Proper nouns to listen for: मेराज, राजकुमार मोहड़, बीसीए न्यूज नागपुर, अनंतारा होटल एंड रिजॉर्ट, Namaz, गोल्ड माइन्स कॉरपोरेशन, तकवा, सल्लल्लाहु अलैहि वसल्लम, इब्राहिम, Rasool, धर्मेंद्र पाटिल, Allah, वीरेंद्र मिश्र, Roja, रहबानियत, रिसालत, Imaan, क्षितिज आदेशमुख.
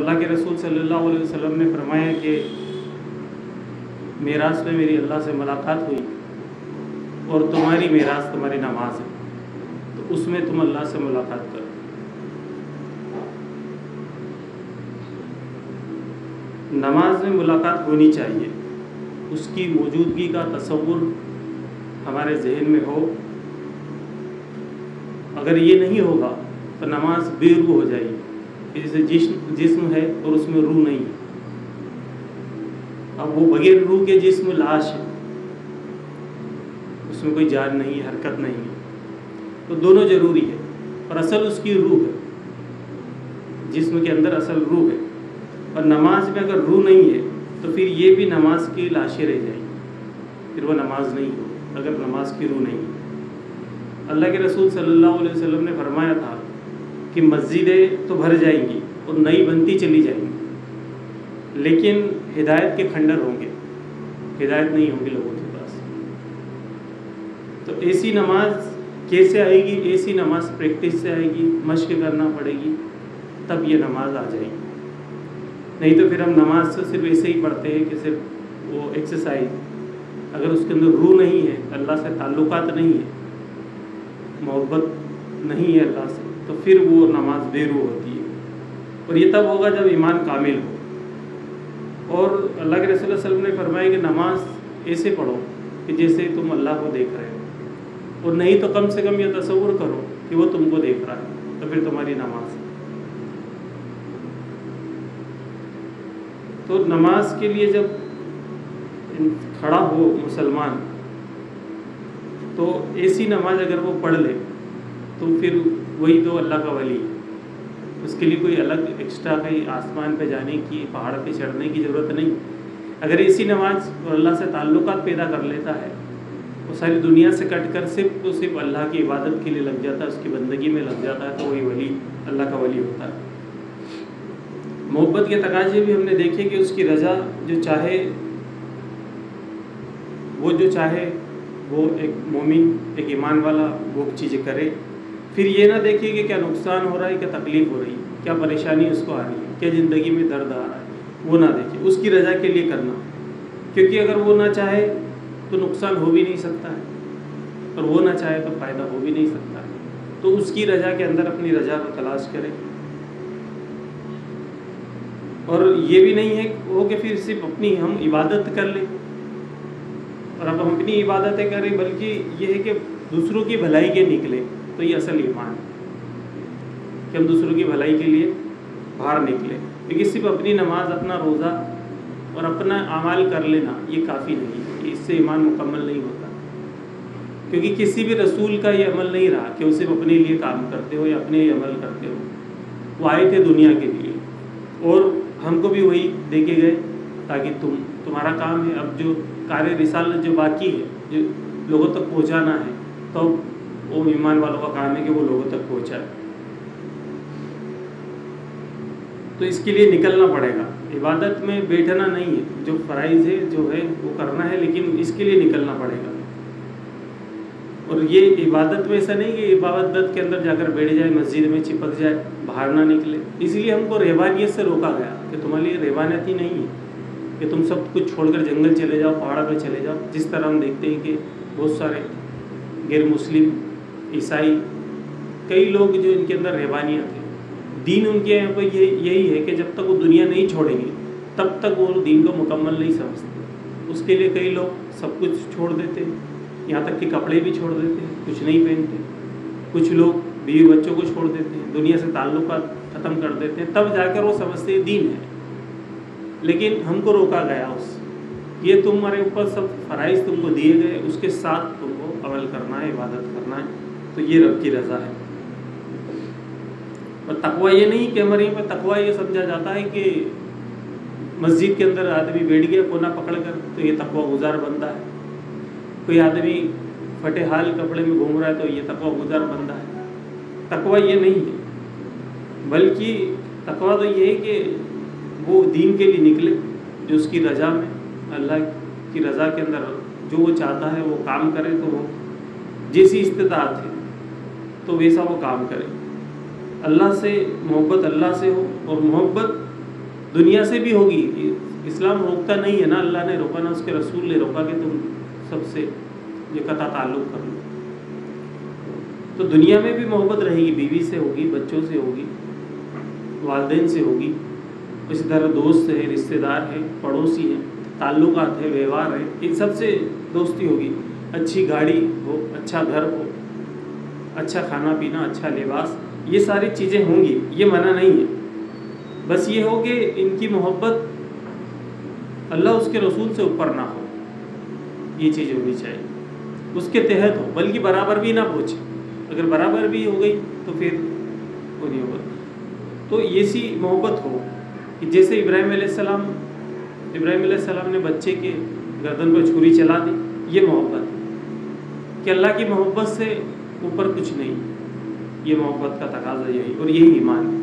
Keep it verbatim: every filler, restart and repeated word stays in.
अल्लाह के रसूल सल्लल्लाहु अलैहि वसल्लम ने फरमाया कि मेराज में मेरी अल्लाह से मुलाकात हुई और तुम्हारी मेराज तुम्हारी नमाज है, तो उसमें तुम अल्लाह से मुलाकात करो। नमाज में मुलाकात होनी चाहिए, उसकी मौजूदगी का तसव्वुर हमारे जहन में हो। अगर ये नहीं होगा तो नमाज बेरूह हो जाएगी। जैसे जिस्म जिस्म है और उसमें रूह नहीं है, अब वो बगैर रूह के जिस्म लाश है, उसमें कोई जान नहीं है, हरकत नहीं है। तो दोनों ज़रूरी है, पर असल उसकी रूह है, जिस्म के अंदर असल रूह है। और नमाज में अगर रूह नहीं है तो फिर ये भी नमाज की लाशें रह जाएगी, फिर वो नमाज नहीं हो अगर नमाज की रूह नहीं है। अल्लाह के रसूल सल्लल्लाहु अलैहि वसल्लम ने फरमाया था कि मस्जिदें तो भर जाएंगी और नई बनती चली जाएंगी, लेकिन हिदायत के खंडर होंगे, हिदायत नहीं होगी लोगों के पास। तो ऐसी नमाज कैसे आएगी? ऐसी नमाज प्रैक्टिस से आएगी, मश्क करना पड़ेगी, तब ये नमाज आ जाएगी। नहीं तो फिर हम नमाज तो सिर्फ ऐसे ही पढ़ते हैं कि सिर्फ वो एक्सरसाइज, अगर उसके अंदर रूह नहीं है, अल्लाह से ताल्लुकात नहीं है, मोहब्बत नहीं है अल्लाह से, तो फिर वो नमाज बेरूह होती है। और ये तब होगा जब ईमान कामिल हो। और अल्लाह के रसूल सल्लल्लाहु अलैहि वसल्लम ने फरमाया कि नमाज ऐसे पढ़ो कि जैसे तुम अल्लाह को देख रहे हो, और नहीं तो कम से कम ये तसव्वुर करो कि वो तुमको देख रहा है, तो फिर तुम्हारी नमाज। तो नमाज के लिए जब खड़ा हो मुसलमान, तो ऐसी नमाज अगर वो पढ़ ले तो फिर वही तो अल्लाह का वली है। उसके लिए कोई अलग एक्स्ट्रा कहीं आसमान पे जाने की, पहाड़ पे चढ़ने की ज़रूरत नहीं। अगर ऐसी नमाज और अल्लाह से ताल्लुकात पैदा कर लेता है, वो सारी दुनिया से कट कर सिर्फ तो सिर्फ अल्लाह की इबादत के लिए लग जाता है, उसकी बंदगी में लग जाता है, तो वही वली अल्लाह का वली होता है। मोहब्बत के तकाजे भी हमने देखे कि उसकी रज़ा, जो चाहे वो जो चाहे वो एक मोमिन, एक ईमान वाला वो चीज़ें करे। फिर ये ना देखिए कि क्या नुकसान हो रहा है, क्या तकलीफ़ हो रही है, क्या परेशानी उसको आ रही है, क्या ज़िंदगी में दर्द आ रहा है, वो ना देखिए, उसकी रजा के लिए करना। क्योंकि अगर वो ना चाहे तो नुकसान हो भी नहीं सकता है, और वो ना चाहे तो फ़ायदा हो भी नहीं सकता है। तो उसकी रजा के अंदर अपनी रजा को तलाश करें। और ये भी नहीं है हो कि फिर सिर्फ अपनी हम इबादत कर लें और अब हम अपनी इबादतें करें, बल्कि ये है कि दूसरों की भलाई के निकले, तो ये असल ईमान कि हम दूसरों की भलाई के लिए बाहर निकले। क्योंकि सिर्फ अपनी नमाज, अपना रोज़ा और अपना अमाल कर लेना ये काफ़ी नहीं है, कि इससे ईमान मुकम्मल नहीं होता। क्योंकि किसी भी रसूल का ये अमल नहीं रहा कि वो सिर्फ अपने लिए काम करते हो या अपने ही अमल करते हो। वो आए थे दुनिया के लिए और हमको भी वही देखे गए ताकि तुम तुम्हारा काम है। अब जो कार्य रिसालत जो बाकी है, जो लोगों तक पहुँचाना है, तो वो ईमान वालों का काम है कि वो लोगों तक पहुँचाए। तो इसके लिए निकलना पड़ेगा, इबादत में बैठना नहीं है, जो फ़राइज़ है जो है वो करना है, लेकिन इसके लिए निकलना पड़ेगा। और ये इबादत में ऐसा नहीं कि इबादत के अंदर जाकर बैठ जाए, मस्जिद में चिपक जाए, बाहर ना निकले। इसलिए हमको रेवानियत से रोका गया कि तुम्हारे लिए रेवानियत ही नहीं है कि तुम सब कुछ छोड़कर जंगल चले जाओ, पहाड़ पर चले जाओ। जिस तरह हम देखते हैं कि बहुत सारे गैर मुस्लिम, ईसाई, कई लोग जो इनके अंदर रहबानियत है, दीन उनके यहाँ पर ये यही है कि जब तक वो दुनिया नहीं छोड़ेंगे तब तक वो दीन को मुकम्मल नहीं समझते। उसके लिए कई लोग सब कुछ छोड़ देते हैं, यहाँ तक कि कपड़े भी छोड़ देते हैं, कुछ नहीं पहनते। कुछ लोग बीवी बच्चों को छोड़ देते हैं, दुनिया से ताल्लुकात ख़त्म कर देते हैं, तब जाकर वो समझते दीन है। लेकिन हमको रोका गया उस ये तुम्हारे ऊपर सब फ़राइज़ तुमको दिए गए, उसके साथ तुमको अमल करना है, इबादत करना है, तो ये रब की रज़ा है। और तकवा ये नहीं कि हमारे यहाँ पर तकवा ये समझा जाता है कि मस्जिद के अंदर आदमी बैठ गया कोना पकड़ कर तो ये तकवा गुजार बंदा है, कोई आदमी फटे हाल कपड़े में घूम रहा है तो ये तकवा गुजार बंदा है। तकवा ये नहीं है, बल्कि तकवा तो ये है कि वो दीन के लिए निकले, जो उसकी रजा में, अल्लाह की रज़ा के अंदर जो वो चाहता है वो काम करे, तो वो जैसी इस्तेदात है तो वैसा वो काम करे। अल्लाह से मोहब्बत अल्लाह से हो, और मोहब्बत दुनिया से भी होगी, इस्लाम रोकता नहीं है ना, अल्लाह ने रोका ना उसके रसूल ने रोका कि तुम सबसे ये कता ताल्लुक़ कर लो। तो दुनिया में भी मोहब्बत रहेगी, बीवी से होगी, बच्चों से होगी, वालदेन से होगी, इसी तरह दोस्त है, रिश्तेदार है, पड़ोसी है, ताल्लुकात है, व्यवहार है, इन सब से दोस्ती होगी। अच्छी गाड़ी हो, अच्छा घर हो, अच्छा खाना पीना, अच्छा लिबास, ये सारी चीज़ें होंगी, ये मना नहीं है। बस ये हो कि इनकी मोहब्बत अल्लाह उसके रसूल से ऊपर ना हो, ये चीज़ होनी चाहिए, उसके तहत हो, बल्कि बराबर भी ना पहुँचे। अगर बराबर भी हो गई तो फिर वो नहीं होगा। तो ये सी मोहब्बत हो कि जैसे इब्राहिम अलैहिस्सलाम इब्राहिम अलैहिस्सलाम ने बच्चे के गर्दन पर छुरी चला दी, ये मोहब्बत है कि अल्लाह की मोहब्बत से ऊपर कुछ नहीं, ये मोहब्बत का तकाजा यही और यही ईमान है।